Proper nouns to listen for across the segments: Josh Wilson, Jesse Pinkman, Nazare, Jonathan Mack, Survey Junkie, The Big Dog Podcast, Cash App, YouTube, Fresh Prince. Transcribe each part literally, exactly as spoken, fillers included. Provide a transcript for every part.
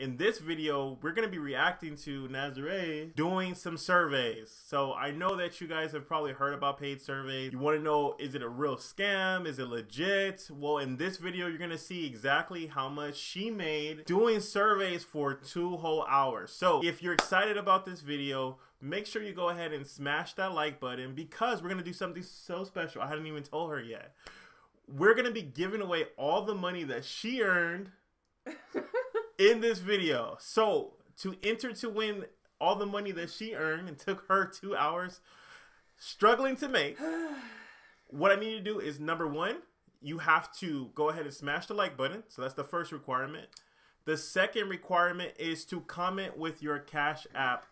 In this video, we're going to be reacting to Nazare doing some surveys. So I know that you guys have probably heard about paid surveys. You want to know, is it a real scam? Is it legit? Well, in this video, you're going to see exactly how much she made doing surveys for two whole hours. So if you're excited about this video, make sure you go ahead and smash that like button because we're going to do something so special. I hadn't even told her yet. We're going to be giving away all the money that she earned in this video. So to enter to win all the money that she earned and took her two hours struggling to make, what I need you to do is, number one, you have to go ahead and smash the like button. So that's the first requirement. The second requirement is to comment with your Cash App,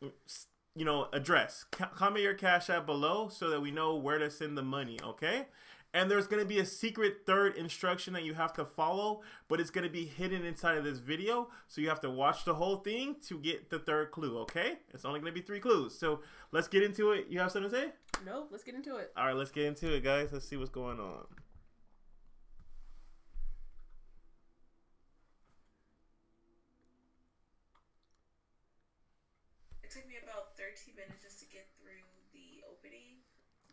you know, address. Comment your Cash App below so that we know where to send the money, okay? And there's going to be a secret third instruction that you have to follow, but it's going to be hidden inside of this video. So you have to watch the whole thing to get the third clue, okay? It's only going to be three clues. So let's get into it. You have something to say? No, let's get into it. All right, let's get into it, guys. Let's see what's going on. It took me about thirty minutes just to get through the opening,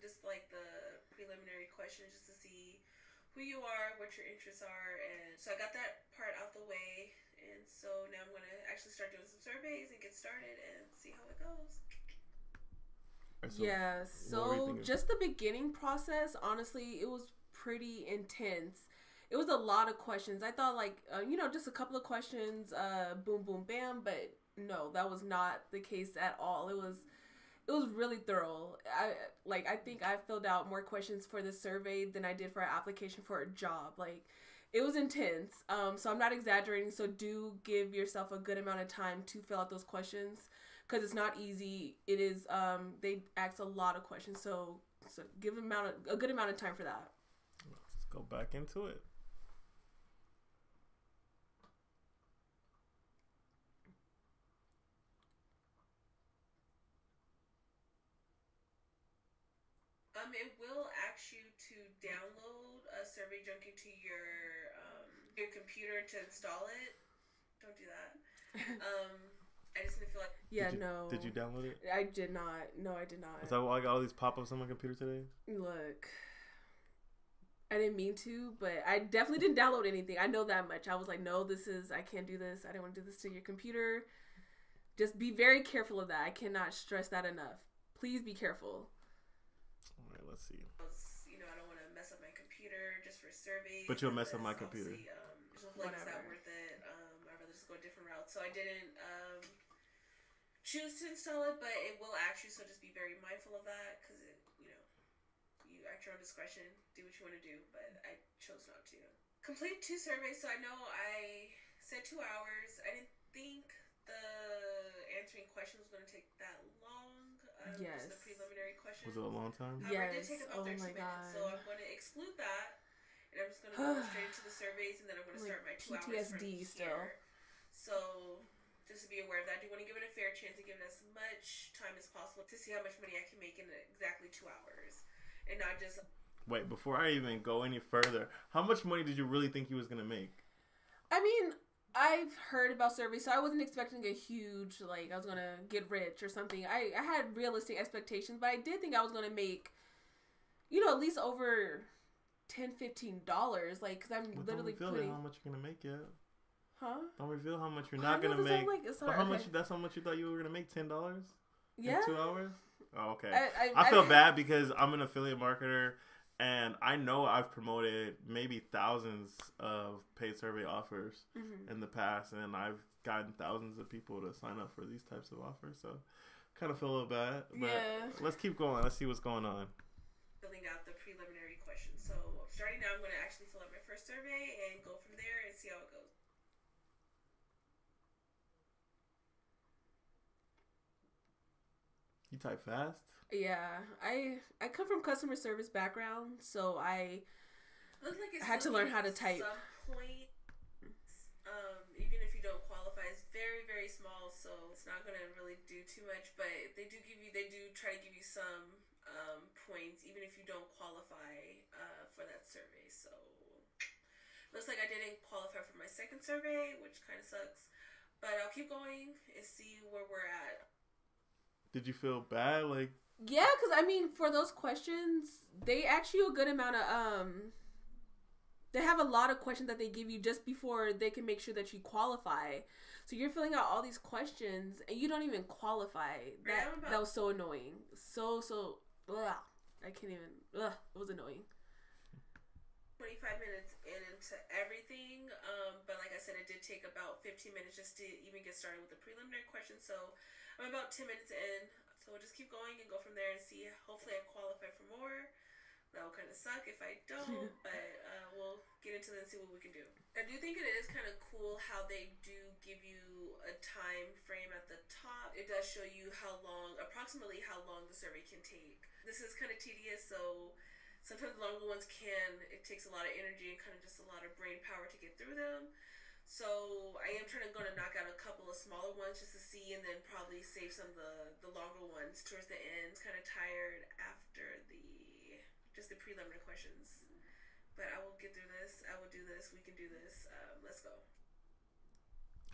just like the preliminary questions, just to see who you are, what your interests are, and so I got that part out the way, and so now I'm gonna actually start doing some surveys and get started and see how it goes. Yeah, so just the beginning process, honestly, it was pretty intense. It was a lot of questions. I thought, like, uh, you know, just a couple of questions, uh, boom, boom, bam, but no, that was not the case at all. It was It was really thorough. I like I think I filled out more questions for this survey than I did for an application for a job. Like, it was intense. Um, so I'm not exaggerating. So do give yourself a good amount of time to fill out those questions because it's not easy. It is. Um, they ask a lot of questions. So so give amount of, a good amount of time for that. Let's go back into it. Um, it will ask you to download a Survey Junkie to your um, your computer to install it. Don't do that. Um, I just didn't feel like. Yeah, did you, no. Did you download it? I did not. No, I did not. Is that why I got all these pop-ups on my computer today? Look, I didn't mean to, but I definitely didn't download anything. I know that much. I was like, no, this is. I can't do this. I didn't want to do this to your computer. Just be very careful of that. I cannot stress that enough. Please be careful. Let's see. You know, I don't want to mess up my computer just for surveys. But you'll mess up my computer. Um, like, is that worth it? Um, I'd rather just go a different route. So I didn't um, choose to install it, but it will ask you. So just be very mindful of that because, you know, you act your own discretion. Do what you want to do, but I chose not to. Complete two surveys. So I know I said two hours. I didn't think the answering question was going to take that long. Um, yes. The preliminary question. Was it a long time? Um, yes. It did take about oh thirty minutes, God. So I'm going to exclude that, and I'm just going to go straight into the surveys, and then I'm going to start like my two P T S D hours from still. Here. So just to be aware of that, I do want to give it a fair chance of giving as much time as possible to see how much money I can make in exactly two hours, and not just. Wait, before I even go any further, how much money did you really think you was going to make? I mean, I've heard about surveys, so I wasn't expecting a huge, like, I was going to get rich or something. I, I had realistic expectations, but I did think I was going to make, you know, at least over ten dollars, fifteen dollars. Like, because I'm well, literally don't reveal putting... how much you're going to make yet. Huh? Don't reveal how much you're not going to make. Like, but how much, that's how much you thought you were going to make, ten dollars? Yeah. In two hours? Oh, okay. I, I, I feel I, bad because I'm an affiliate marketer. And I know I've promoted maybe thousands of paid survey offers mm-hmm. in the past, and I've gotten thousands of people to sign up for these types of offers. So, kind of feel a little bad, but yeah. Let's keep going. Let's see what's going on. Filling out the preliminary questions. So, starting now, I'm going to actually fill out my first survey and go from there and see how it goes. You type fast? Yeah, I I come from customer service background, so I like had to learn how to type. Some point, um, even if you don't qualify, it's very very small, so it's not gonna really do too much. But they do give you, they do try to give you some um, points, even if you don't qualify uh, for that survey. So looks like I didn't qualify for my second survey, which kind of sucks. But I'll keep going and see where we're at. Did you feel bad? Like, yeah, because I mean, for those questions, they ask you a good amount of um. They have a lot of questions that they give you just before they can make sure that you qualify. So you're filling out all these questions and you don't even qualify. That about, that was so annoying. So so, ugh, I can't even. Ugh, it was annoying. twenty-five minutes in into everything, um, but like I said, it did take about fifteen minutes just to even get started with the preliminary question. So I'm about ten minutes in. So we'll just keep going and go from there and see. Hopefully, I qualify for more. That will kind of suck if I don't, but uh, we'll get into it and see what we can do. I do think it is kind of cool how they do give you a time frame at the top. It does show you how long, approximately how long the survey can take. This is kind of tedious, so sometimes longer ones can. It takes a lot of energy and kind of just a lot of brain power to get through them. So I am trying to go to knock out a couple of smaller ones just to see, and then probably save some of the, the longer ones towards the end. Kind of tired after the... just the preliminary questions. But I will get through this. I will do this. We can do this. Um, let's go.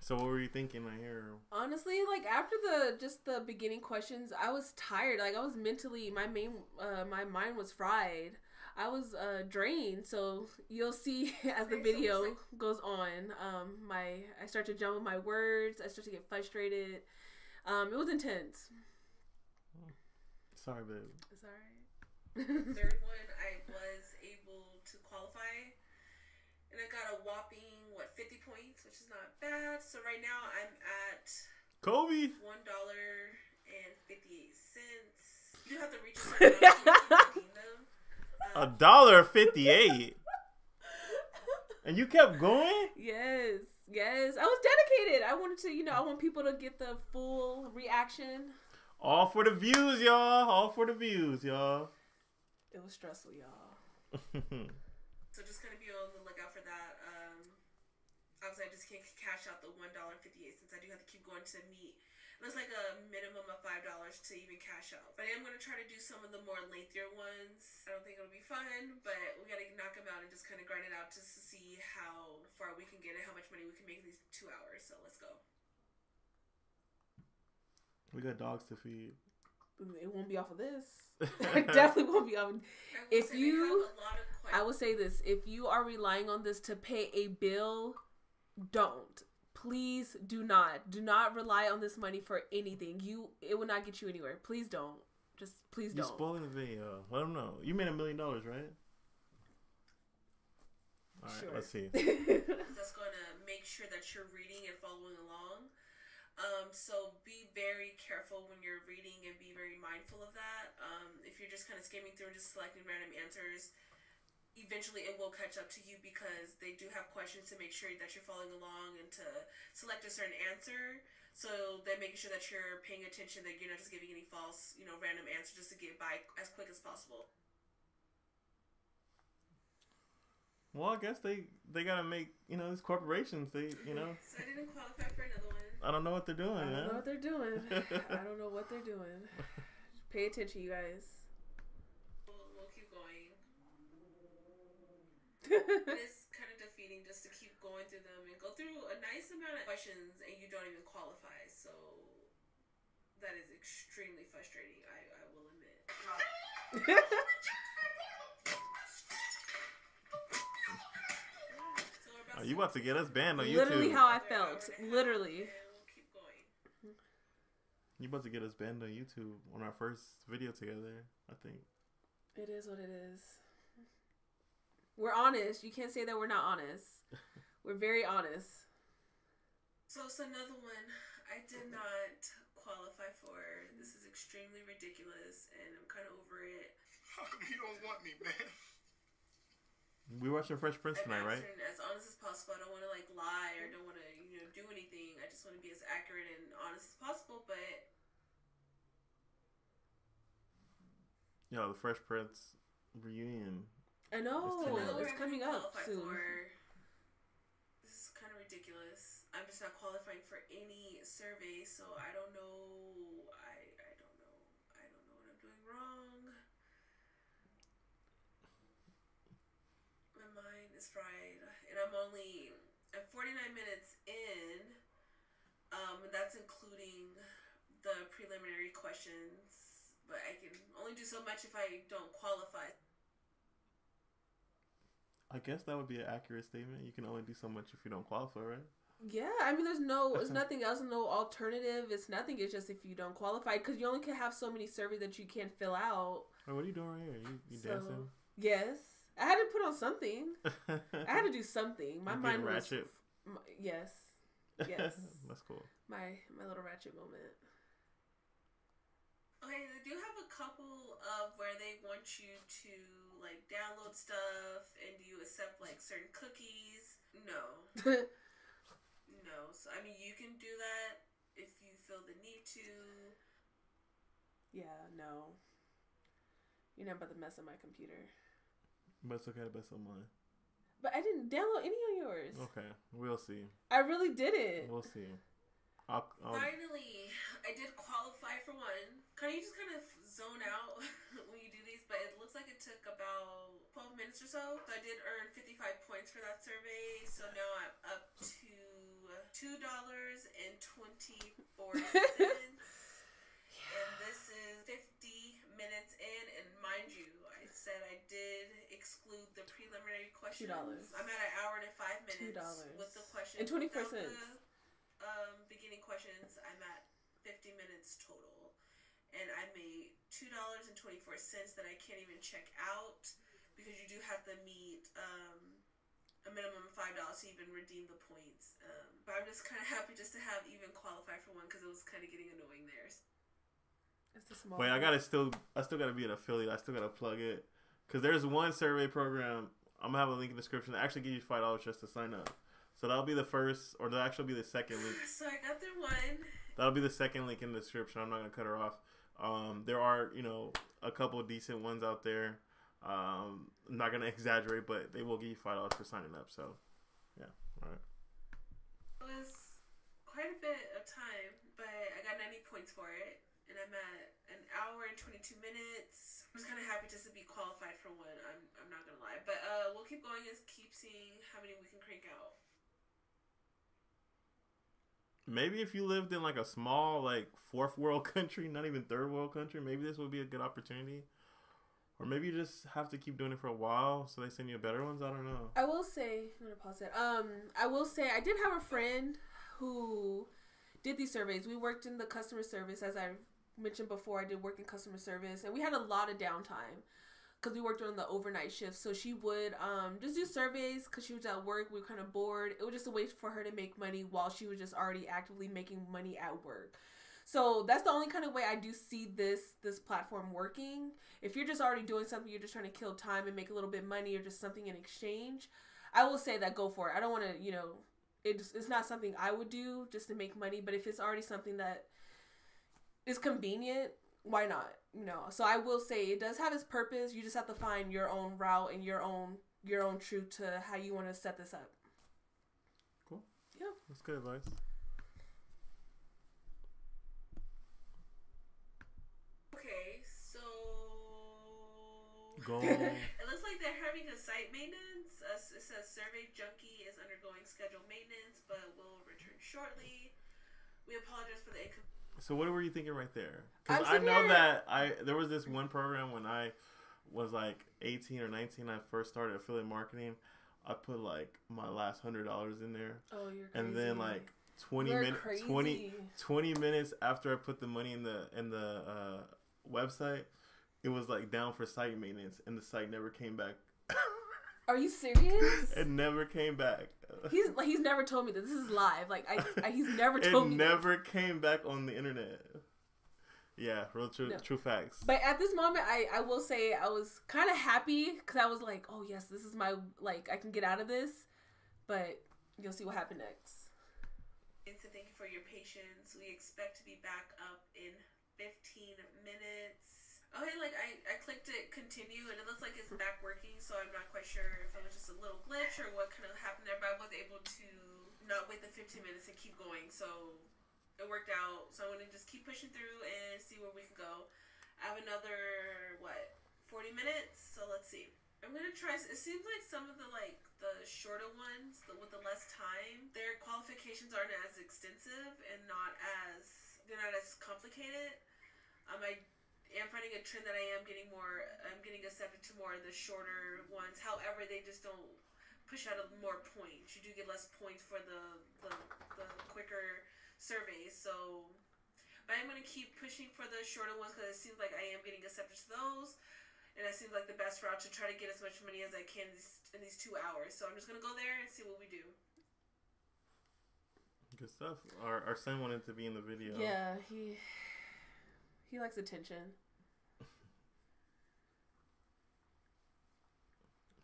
So what were you thinking right here? Honestly, like after the just the beginning questions, I was tired. Like I was mentally, my main, uh, my mind was fried. I was uh, drained. So you'll see as the video like goes on, um, my I start to jumble my words. I start to get frustrated. Um, it was intense. Oh. Sorry, babe. It's all right. Third one, I was able to qualify, and I got a whopping what fifty points, which is not bad. So right now I'm at Kobe one dollar and fifty eight cents. You have to reach a dollar fifty eight, and you kept going. Yes, yes, I was dedicated. I wanted to, you know, I want people to get the full reaction. All for the views, y'all. All for the views, y'all. It was stressful, y'all. So just kind of be on the lookout for that. Um, obviously, I just can't cash out the one dollar and fifty-eight cents. I do have to keep going to meet. That's like a minimum of five dollars to even cash out. But I am going to try to do some of the more lengthier ones. I don't think it'll be fun, but we got to knock them out and just kind of grind it out just to see how far we can get and how much money we can make in these two hours. So let's go. We got dogs to feed. It won't be off of this. It definitely won't be off. If you, I will say this: if you are relying on this to pay a bill, don't. Please do not. Do not rely on this money for anything. You, it will not get you anywhere. Please don't. Just please don't. You're spoiling the video. Let them know. You made a million dollars, right? All right. Sure. Let's see. That's going to make sure that you're reading and following along. Um, so be very careful when you're reading and be very mindful of that. Um, if you're just kind of skimming through and just selecting random answers, eventually it will catch up to you because they do have questions to make sure that you're following along and to select a certain answer. So they're making sure that you're paying attention, that you're not just giving any false, you know, random answers just to get by as quick as possible. Well, I guess they, they gotta make, you know, these corporations, they, you know. So I didn't qualify for another one. I don't know what they're doing, I don't man. know what they're doing. I don't know what they're doing. Just pay attention, you guys. We'll, we'll keep going. It's kind of defeating just to keep going through them and go through a nice amount of questions and you don't even qualify. So that is extremely frustrating, I, I will admit. Are you about to get us banned on YouTube? Literally how I felt. Literally. You about to get us banned on YouTube on our first video together, I think. It is what it is. We're honest. You can't say that we're not honest. We're very honest. So it's another one I did not qualify for. This is extremely ridiculous, and I'm kind of over it. How come you don't want me, man? We're watching Fresh Prince tonight, right? As honest as possible. I don't want to like lie or don't want to you know do anything. I just want to be as accurate and honest as possible, but. Yo, the Fresh Prince reunion. I know. It's coming up soon. For. This is kind of ridiculous. I'm just not qualifying for any survey, so I don't know. I, I don't know. I don't know what I'm doing wrong. My mind is fried. And I'm only at forty-nine minutes in. the preliminary questions, but I can only do so much if I don't qualify. I guess that would be an accurate statement. You can only do so much if you don't qualify, right? Yeah, I mean, there's no, it's nothing else, no alternative. It's nothing. It's just if you don't qualify, because you only can have so many surveys that you can't fill out. Oh, what are you doing right here? You, you so, dancing? Yes, I had to put on something. I had to do something. My mind ratchet. was. My, yes. Yes. That's cool. My my little ratchet moment. Okay, they do have a couple of where they want you to, like, download stuff, and do you accept, like, certain cookies? No. No. So, I mean, you can do that if you feel the need to. Yeah, no. You're not about to mess up my computer. But it's okay to mess up mine. But I didn't download any on yours. Okay, we'll see. I really didn't. We'll see. I'll, I'll... Finally, I did qualify for one. Kind of, you just kind of zone out when you do these, but it looks like it took about twelve minutes or so. So I did earn fifty-five points for that survey. So now I'm up to two dollars and twenty-four cents, and this is fifty minutes in. And mind you, I said I did exclude the preliminary questions. Two dollars. I'm at an hour and five minutes. Two dollars with the questions and twenty-four cents. Um, beginning questions, I'm at fifty minutes total, and I made two dollars and twenty-four cents that I can't even check out because you do have to meet um, a minimum of five dollars to even redeem the points. Um, but I'm just kind of happy just to have even qualified for one because it was kind of getting annoying there. It's a small Wait, one. I gotta still, I still gotta be an affiliate. I still gotta plug it because there's one survey program. I'm gonna have a link in the description. I actually give you five dollars just to sign up. So that'll be the first, or that'll actually be the second link. So I got their one. That'll be the second link in the description. I'm not going to cut her off. Um, there are, you know, a couple of decent ones out there. Um, I'm not going to exaggerate, but they will give you five dollars for signing up. So, yeah. All right. It was quite a bit of time, but I got ninety points for it. And I'm at an hour and twenty-two minutes. I'm just kind of happy just to be qualified for one. I'm, I'm not going to lie. But uh, we'll keep going and keep seeing how many we can crank out. Maybe if you lived in, like, a small, like, fourth world country, not even third world country, maybe this would be a good opportunity. Or maybe you just have to keep doing it for a while so they send you better ones. I don't know. I will say, I'm going to pause that. Um, I will say I did have a friend who did these surveys. We worked in the customer service. As I mentioned before, I did work in customer service. And we had a lot of downtime because we worked on the overnight shift. So she would um, just do surveys because she was at work. We were kind of bored. It was just a way for her to make money while she was just already actively making money at work. So that's the only kind of way I do see this this platform working. If you're just already doing something, you're just trying to kill time and make a little bit of money or just something in exchange, I will say that go for it. I don't want to, you know, it's, it's not something I would do just to make money. But if it's already something that is convenient, why not? You know, so I will say it does have its purpose. You just have to find your own route and your own your own truth to how you want to set this up. Cool. Yeah. That's good advice. Okay, so go. It looks like they're having a site maintenance. Uh, it says Survey Junkie is undergoing scheduled maintenance, but will return shortly. We apologize for the inconvenience. So what were you thinking right there? Because I know that I there was this one program when I was like eighteen or nineteen. I first started affiliate marketing. I put like my last hundred dollars in there. Oh, you're crazy. And then like twenty minutes, twenty, twenty minutes after I put the money in the in the uh, website, it was like down for site maintenance, and the site never came back. Are you serious? It never came back. He's like, he's never told me this. This is live. Like I, I he's never told it me. It never this. came back on the internet. Yeah, real true, no. true facts. But at this moment, I, I will say I was kind of happy because I was like, oh yes, this is my like I can get out of this. But you'll see what happened next. And so thank you for your patience. We expect to be back up in fifteen minutes. Okay, like I, I clicked it continue and it looks like it's back working, so I'm not quite sure if it was just a little glitch or what kind of happened there, but I was able to not wait the fifteen minutes and keep going, so it worked out. So I'm gonna just keep pushing through and see where we can go. I have another what forty minutes, so let's see. I'm gonna try. It seems like some of the like the shorter ones the, with the less time, their qualifications aren't as extensive and not as they're not as complicated. educated. Um, I am finding a trend that I am getting more, I'm getting accepted to more of the shorter ones. However, they just don't push out of more points. You do get less points for the, the, the quicker surveys. So, but I'm going to keep pushing for the shorter ones because it seems like I am getting accepted to those. And that seems like the best route to try to get as much money as I can in these two hours. So I'm just going to go there and see what we do. Good stuff. Our, our son wanted to be in the video. Yeah, he he likes attention.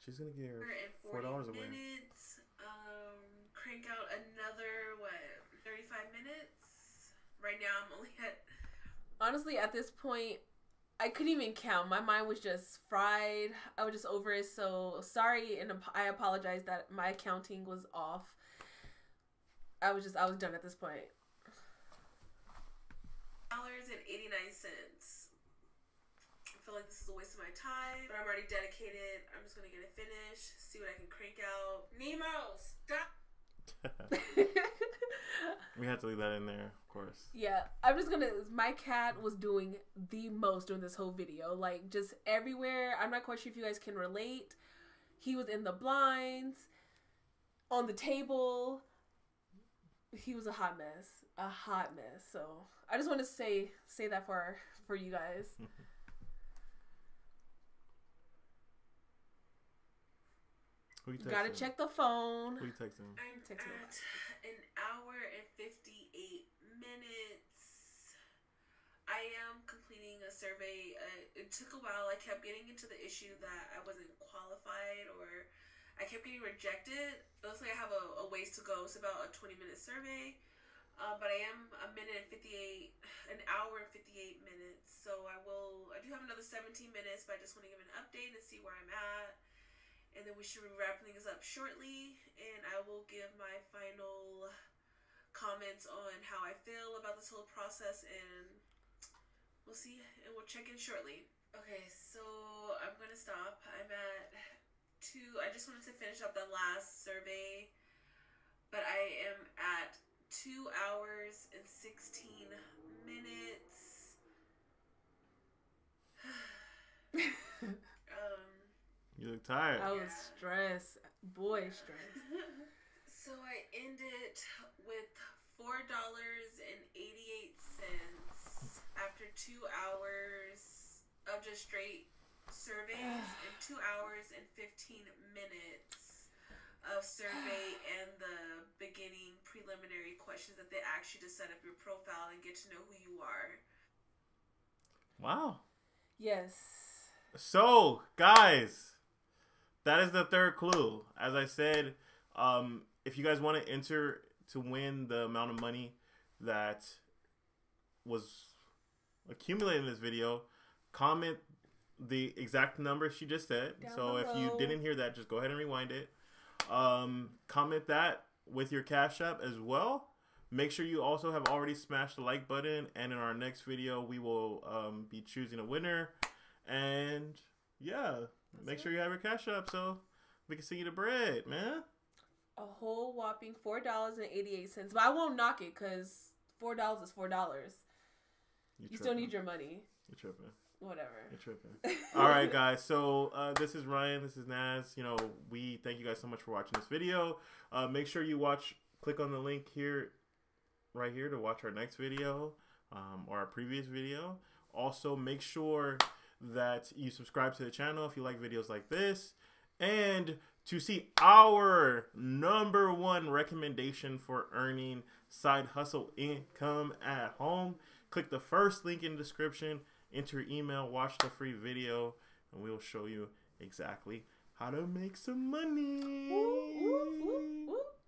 She's going to get her four dollars away. Um, crank out another, what, thirty-five minutes? Right now I'm only at... Honestly, at this point... I couldn't even count. My mind was just fried. I was just over it. So sorry, and I apologize that my counting was off. I was just, I was done at this point. eighty-nine dollars and eighty-nine cents. I feel like this is a waste of my time, but I'm already dedicated. I'm just gonna get it finished, see what I can crank out. Nemo, stop. We had to leave that in there, of course. Yeah, I'm just gonna. My cat was doing the most during this whole video, like just everywhere. I'm not quite sure if you guys can relate. He was in the blinds, on the table. He was a hot mess, a hot mess. So I just want to say say that for for you guys. Gotta check the phone. Who you texting? I'm texting at an hour and fifty-eight minutes. I am completing a survey. Uh, it took a while. I kept getting into the issue that I wasn't qualified, or I kept getting rejected. It looks like I have a, a ways to go. It's about a twenty minute survey. Uh, but I am a minute and fifty-eight, an hour and fifty-eight minutes. So I will, I do have another seventeen minutes, but I just want to give an update and see where I'm at. And then we should be wrapping things up shortly, and I will give my final comments on how I feel about this whole process, and we'll see, and we'll check in shortly. Okay, so I'm gonna stop. I'm at two. I just wanted to finish up the last survey, but I am at two hours and sixteen minutes. um... You look tired. I was yeah. stressed. Boy, stressed. So I ended with four dollars and eighty-eight cents after two hours of just straight surveys and two hours and fifteen minutes of survey and the beginning preliminary questions that they ask you to set up your profile and get to know who you are. Wow. Yes. So, guys... that is the third clue. As I said, um, if you guys want to enter to win the amount of money that was accumulated in this video, comment the exact number she just said. Down so below. If you didn't hear that, just go ahead and rewind it. Um, comment that with your Cash App as well. Make sure you also have already smashed the like button. And in our next video, we will um, be choosing a winner. And yeah. That's Make it. sure you have your Cash App so we can see the bread, man. A whole whopping four dollars and eighty-eight cents. But I won't knock it because four dollars is four dollars. You, you still need your money. You're tripping. Whatever. You're tripping. All right, guys. So uh, this is Ryan. This is Naz. You know, we thank you guys so much for watching this video. Uh, make sure you watch. Click on the link here, right here, to watch our next video um, or our previous video. Also, make sure... that you subscribe to the channel if you like videos like this, and to see our number one recommendation for earning side hustle income at home, click the first link in the description, enter your email, watch the free video, and we'll show you exactly how to make some money. Ooh, ooh, ooh, ooh.